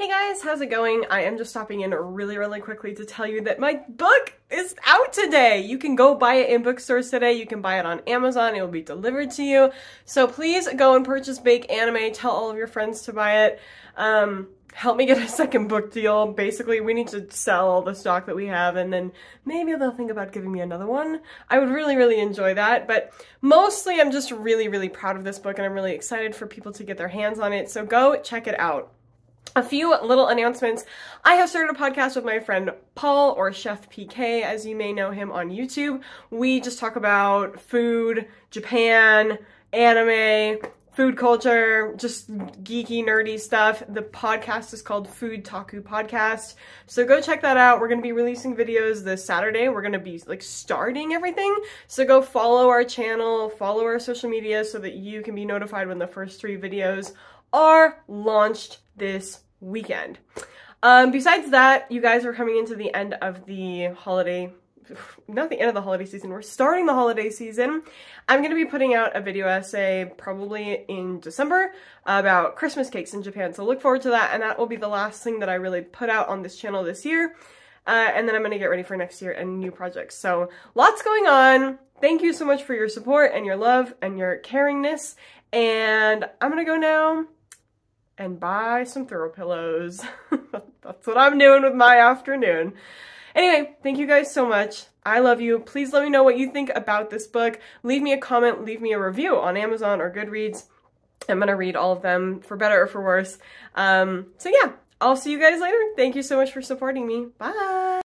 Hey guys, how's it going? I am just stopping in really quickly to tell you that my book is out today. You can go buy it in bookstores today. You can buy it on Amazon. It will be delivered to you. So please go and purchase Bake Anime. Tell all of your friends to buy it. Help me get a second book deal. Basically, we need to sell all the stock that we have, and then maybe they'll think about giving me another one. I would really enjoy that, but mostly I'm just really proud of this book, and I'm really excited for people to get their hands on it. So go check it out. A few little announcements. I have started a podcast with my friend Paul, or Chef PK, as you may know him on YouTube. We just talk about food, Japan, anime, food culture, just geeky, nerdy stuff. The podcast is called Food Taku Podcast, so go check that out. We're going to be releasing videos this Saturday. We're going to be like starting everything, so go follow our channel, follow our social media so that you can be notified when the first 3 videos are launched this weekend. Besides that, you guys are coming into the end of the holiday, not the end of the holiday season, we're starting the holiday season. I'm going to be putting out a video essay probably in December about Christmas cakes in Japan, so look forward to that, and that will be the last thing that I really put out on this channel this year. And then I'm going to get ready for next year and new projects. So lots going on. Thank you so much for your support and your love and your caringness. And I'm going to go now and buy some throw pillows. That's what I'm doing with my afternoon. Anyway, thank you guys so much. I love you. Please let me know what you think about this book. Leave me a comment, leave me a review on Amazon or Goodreads. I'm going to read all of them, for better or for worse. So yeah, I'll see you guys later. Thank you so much for supporting me. Bye!